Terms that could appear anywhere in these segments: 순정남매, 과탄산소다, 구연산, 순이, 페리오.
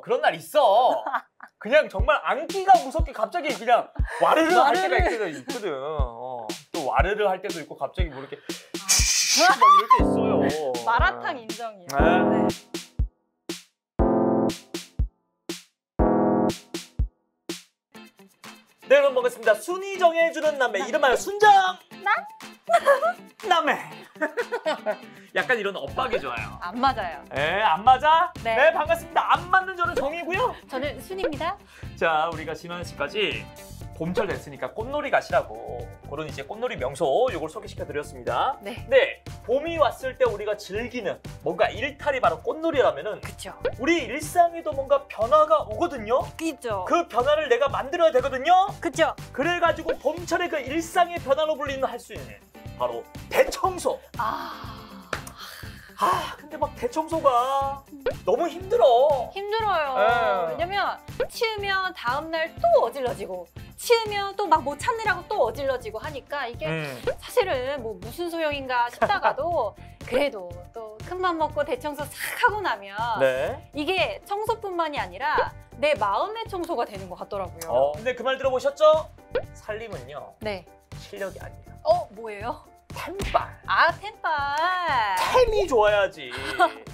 그런 날 있어. 그냥 정말 안기가 무섭게 갑자기 그냥 와르르 할 때가 있거든. 또 와르르 할 때도 있고 갑자기 모르게 막 이럴 때 있어요. 마라탕 인정이에요. 네. 네, 여러분 반갑습니다. 순이 정해주는 남매, 이름하여 순정 남매. 약간 이런 엇박이 좋아요. 안 맞아요. 에, 안 맞아? 네. 네, 반갑습니다. 안 맞는 저는 정이고요. 저는 순입니다. 자, 우리가 지난 시까지 봄철 됐으니까 꽃놀이 가시라고 그런 이제 꽃놀이 명소 요걸 소개시켜드렸습니다. 네. 네, 봄이 왔을 때 우리가 즐기는 뭔가 일탈이 바로 꽃놀이라면은 그쵸. 우리 일상에도 뭔가 변화가 오거든요. 있죠. 그 변화를 내가 만들어야 되거든요. 그쵸. 그래가지고 봄철에 그 일상의 변화로 불리는 할 수 있는 바로 대청소. 근데 막 대청소가 너무 힘들어. 힘들어요. 에. 왜냐면 치우면 다음날 또 어질러지고 치우면 또 막 뭐 찾느라고 또 어질러지고 하니까 이게 사실은 뭐 무슨 소용인가 싶다가도 그래도 또 큰맘 먹고 대청소 싹 하고 나면 네. 이게 청소뿐만이 아니라 내 마음의 청소가 되는 것 같더라고요. 근데 그 말 들어보셨죠? 살림은요. 네. 실력이 아니에요. 뭐예요? 템빨. 아, 템빨. 템이 좋아야지.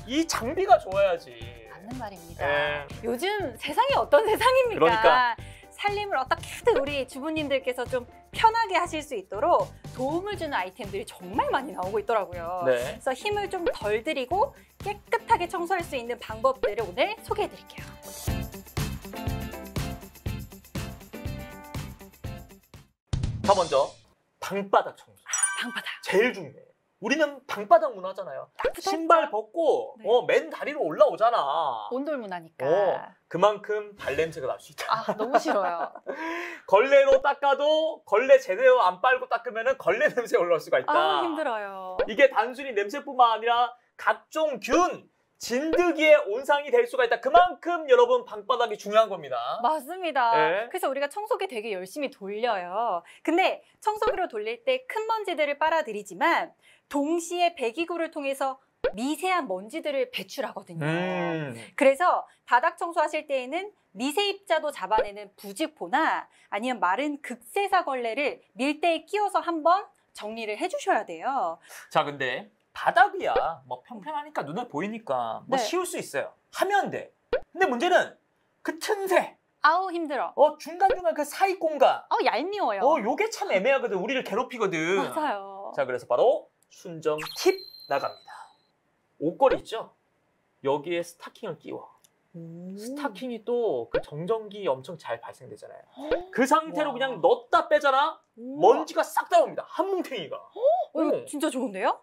이 장비가 좋아야지. 맞는 말입니다. 네. 요즘 세상이 어떤 세상입니까? 그러니까. 살림을 어떻게든 우리 주부님들께서 좀 편하게 하실 수 있도록 도움을 주는 아이템들이 정말 많이 나오고 있더라고요. 네. 그래서 힘을 좀 덜 들이고 깨끗하게 청소할 수 있는 방법들을 오늘 소개해드릴게요. 자, 먼저 방바닥 청소. 방바닥. 제일 중요해. 우리는 방바닥 문화잖아요. 신발 벗고 네. 맨 다리로 올라오잖아. 온돌 문화니까. 그만큼 발냄새가 날 수 있다. 아, 너무 싫어요. 걸레로 닦아도 걸레 제대로 안 빨고 닦으면 걸레 냄새 올라올 수가 있다. 아, 힘들어요. 이게 단순히 냄새뿐만 아니라 각종 균, 진드기의 온상이 될 수가 있다. 그만큼 여러분 방바닥이 중요한 겁니다. 맞습니다. 네. 그래서 우리가 청소기 되게 열심히 돌려요. 근데 청소기로 돌릴 때 큰 먼지들을 빨아들이지만 동시에 배기구를 통해서 미세한 먼지들을 배출하거든요. 그래서 바닥 청소하실 때에는 미세 입자도 잡아내는 부직포나 아니면 마른 극세사 걸레를 밀대에 끼워서 한번 정리를 해주셔야 돼요. 자, 근데 바닥이야 뭐 평평하니까 눈에 보이니까 뭐 네. 쉬울 수 있어요. 하면 돼. 근데 문제는 그 틈새. 아우, 힘들어. 중간중간 그 사이 공간. 얄미워요. 요게 참 애매하거든. 우리를 괴롭히거든. 맞아요. 자, 그래서 바로 순정 팁 나갑니다. 옷걸이 있죠? 여기에 스타킹을 끼워. 스타킹이 또 그 정전기 엄청 잘 발생되잖아요. 그 상태로 그냥 넣었다 빼잖아. 먼지가 싹 다 옵니다. 한 뭉탱이가. 이거 진짜 좋은데요?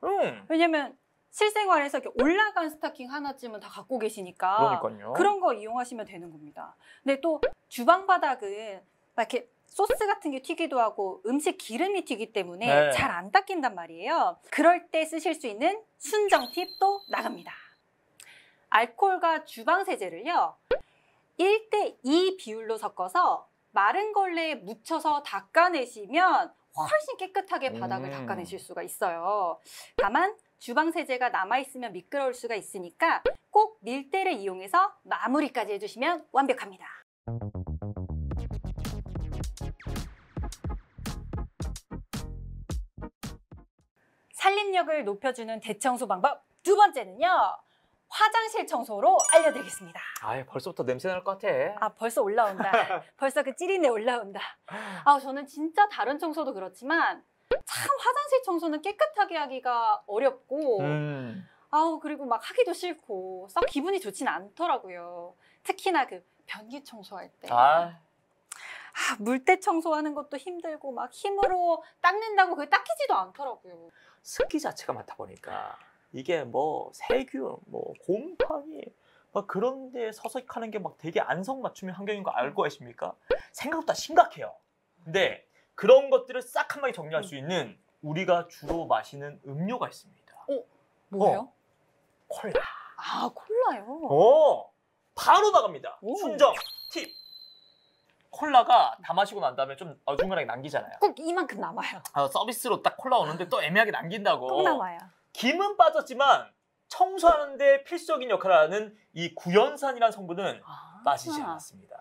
왜냐면 실생활에서 이렇게 올라간 스타킹 하나쯤은 다 갖고 계시니까. 그러니까요. 그런 거 이용하시면 되는 겁니다. 근데 또 주방 바닥은 막 이렇게 소스 같은 게 튀기도 하고 음식 기름이 튀기 때문에 네. 잘 안 닦인단 말이에요. 그럴 때 쓰실 수 있는 순정 팁도 나갑니다. 알코올과 주방 세제를요 1:2 비율로 섞어서 마른 걸레에 묻혀서 닦아내시면 훨씬 깨끗하게 바닥을 닦아내실 수가 있어요. 다만 주방 세제가 남아있으면 미끄러울 수가 있으니까 꼭 밀대를 이용해서 마무리까지 해주시면 완벽합니다. 살림력을 높여주는 대청소 방법 두 번째는요. 화장실 청소로 알려드리겠습니다. 아유, 벌써부터 냄새 날 것 같아. 아, 벌써 올라온다. 벌써 그 찌린내 올라온다. 저는 진짜 다른 청소도 그렇지만 참 화장실 청소는 깨끗하게 하기가 어렵고 그리고 막 하기도 싫고 썩 기분이 좋진 않더라고요. 특히나 그 변기 청소할 때. 물때 청소하는 것도 힘들고 막 힘으로 닦는다고 그게 닦이지도 않더라고요. 습기 자체가 많다 보니까 이게 뭐 세균, 뭐 곰팡이 막 그런 데 서식하는 게 막 되게 안성맞춤의 환경인 거 알고 계십니까? 생각보다 심각해요. 근데 그런 것들을 싹 한 방에 정리할 수 있는 우리가 주로 마시는 음료가 있습니다. 뭐예요? 콜라. 아, 콜라요? 바로 나갑니다. 순정 팁. 콜라가 다 마시고 난 다음에 좀 어중간하게 남기잖아요. 꼭 이만큼 남아요. 서비스로 딱 콜라 오는데 또 애매하게 남긴다고. 꼭 남아요. 김은 빠졌지만 청소하는 데 필수적인 역할을 하는 이 구연산이라는 성분은 빠지지 않았습니다.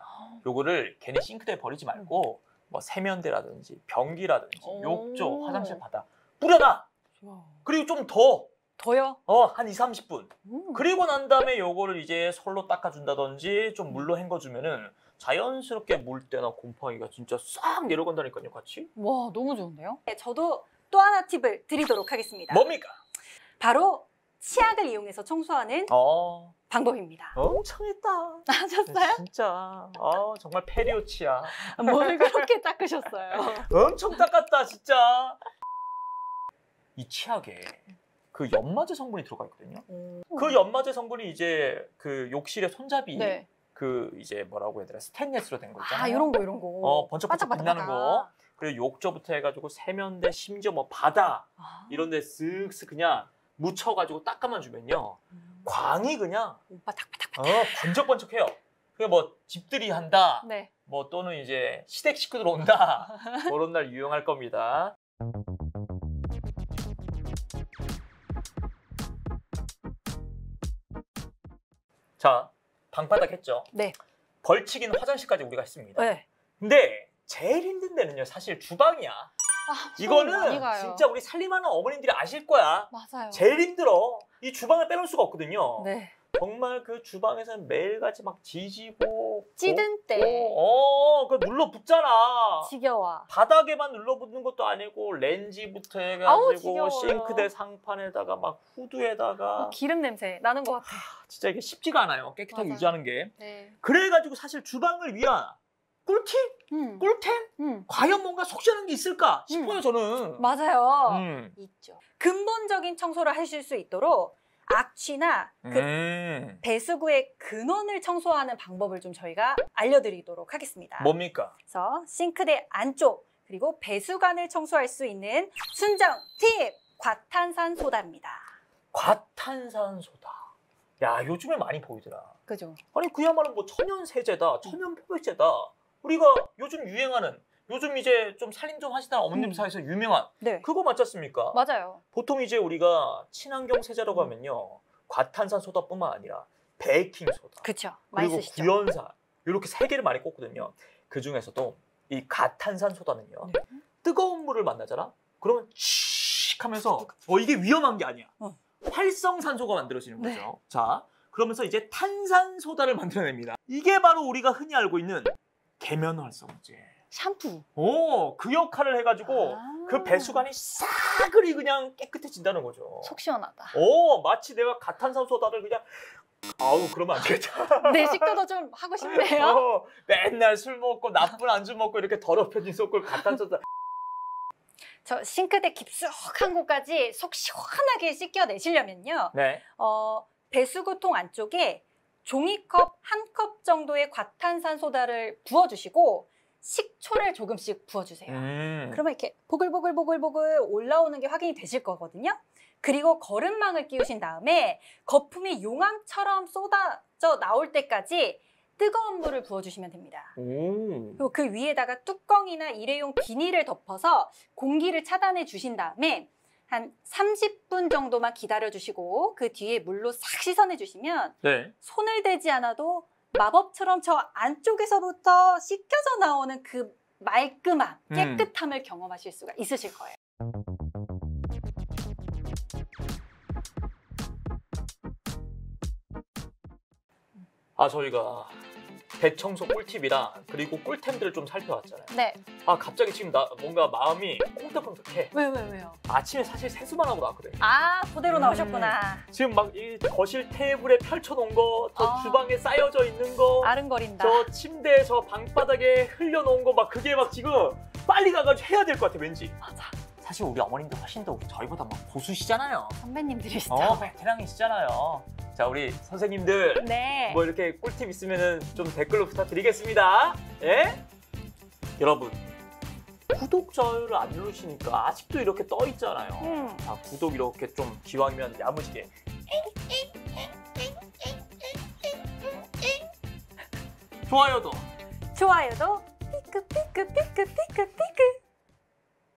요거를 걔네 싱크대에 버리지 말고 뭐 세면대라든지 변기라든지 욕조, 화장실 바닥 뿌려놔! 그리고 좀 더요? 한 20-30분. 그리고 난 다음에 요거를 이제 솔로 닦아준다든지 좀 물로 헹궈주면은 자연스럽게 물때나 곰팡이가 진짜 싹 내려간다니까요, 같이. 와, 너무 좋은데요? 네, 저도 또 하나 팁을 드리도록 하겠습니다. 뭡니까? 바로 치약을 이용해서 청소하는 방법입니다. 엄청했다. 하셨어요? 진짜. 정말 페리오 치약. 뭘 그렇게 닦으셨어요? 엄청 닦았다, 진짜. 이 치약에 그 연마제 성분이 들어가 있거든요. 그 연마제 성분이 이제 그 욕실의 손잡이 그 이제 뭐라고 해야 되나 스테인리스로 된 거 있잖아요. 이런 거. 번쩍번쩍 빛나는 거. 그리고 욕조부터 해가지고 세면대 심지어 뭐 바다 이런 데 쓱쓱 그냥 묻혀가지고 닦아만 주면요. 광이 그냥 번쩍번쩍해요. 그게 뭐 집들이 한다. 뭐 또는 이제 시댁 식구들 온다. 그런 날 유용할 겁니다. 자, 방바닥 했죠? 벌칙인 화장실까지 우리가 했습니다. 근데 제일 힘든 데는요, 사실 주방이야. 이거는 진짜 우리 살림하는 어머님들이 아실 거야. 맞아요. 제일 힘들어. 이 주방을 빼놓을 수가 없거든요. 정말 그 주방에서는 매일같이 막 지지고 찌든 때 그 눌러붙잖아. 지겨워. 바닥에만 눌러붙는 것도 아니고 렌지부터 해가지고 싱크대 상판에다가 막 후드에다가 기름 냄새 나는 것 같아. 진짜 이게 쉽지가 않아요, 깨끗하게 유지하는 게. 그래가지고 사실 주방을 위한 꿀팁? 꿀템? 과연 뭔가 속 시원한 게 있을까 싶어요, 저는. 맞아요. 있죠. 근본적인 청소를 하실 수 있도록 악취나 그 배수구의 근원을 청소하는 방법을 좀 저희가 알려드리도록 하겠습니다. 뭡니까? 그래서 싱크대 안쪽 그리고 배수관을 청소할 수 있는 순정 팁! 과탄산소다입니다. 과탄산소다. 야, 요즘에 많이 보이더라. 그죠? 아니, 그야말로 뭐 천연세제다, 천연포백제다. 우리가 요즘 유행하는 요즘 이제 좀 살림 좀 하시다 어머님 사이에서 유명한 그거 맞지 않습니까? 맞아요. 보통 이제 우리가 친환경 세제라고 하면요, 과탄산소다뿐만 아니라 베이킹소다, 그리고 구연산 이렇게 세 개를 많이 꼽거든요. 그 중에서도 이 과탄산소다는요, 뜨거운 물을 만나잖아. 그러면 칙 하면서 이게 위험한 게 아니야. 활성산소가 만들어지는 거죠. 자, 그러면서 이제 탄산소다를 만들어냅니다. 이게 바로 우리가 흔히 알고 있는 계면활성제. 샴푸. 그 역할을 해가지고 그 배수관이 싹그리 그냥 깨끗해진다는 거죠. 속 시원하다. 마치 내가 과탄산소다를 그냥 그러면 안 되겠다. 내 식도도 좀 하고 싶네요. 맨날 술 먹고 나쁜 안주 먹고 이렇게 더럽혀진 속을 과탄산소다. 저 싱크대 깊숙한 곳까지 속 시원하게 씻겨내시려면요. 배수구통 안쪽에 종이컵 한 컵 정도의 과탄산소다를 부어주시고 식초를 조금씩 부어주세요. 그러면 이렇게 보글보글 올라오는 게 확인이 되실 거거든요. 그리고 거름망을 끼우신 다음에 거품이 용암처럼 쏟아져 나올 때까지 뜨거운 물을 부어주시면 됩니다. 그리고 그 위에다가 뚜껑이나 일회용 비닐을 덮어서 공기를 차단해 주신 다음에 한 30분 정도만 기다려주시고 그 뒤에 물로 싹 씻어내주시면 손을 대지 않아도 마법처럼 저 안쪽에서부터 씻겨져 나오는 그 말끔함, 깨끗함을 경험하실 수가 있으실 거예요. 저희가 대청소 꿀팁이랑 그리고 꿀템들을 좀 살펴봤잖아요. 갑자기 지금 나 뭔가 마음이 콩닥콩닥해. 왜요? 아침에 사실 세수만 하고 나왔거든요. 그대로 나오셨구나. 지금 막 이 거실 테이블에 펼쳐놓은 거, 저 주방에 쌓여져 있는 거, 아른거린다. 저 침대에 저 방바닥에 흘려놓은 거 막 그게 막 지금 빨리 가가지고 해야 될 것 같아, 왠지. 맞아. 사실 우리 어머님들 훨씬 더 저희보다 막 고수시잖아요. 선배님들이시죠. 베테랑이시잖아요. 자, 우리 선생님들 뭐 이렇게 꿀팁 있으면은 좀 댓글로 부탁드리겠습니다. 여러분, 구독 좋아요를 안 누르시니까 아직도 이렇게 떠 있잖아요. 자, 구독 이렇게 좀 기왕이면 야무지게. 좋아요도. 피크.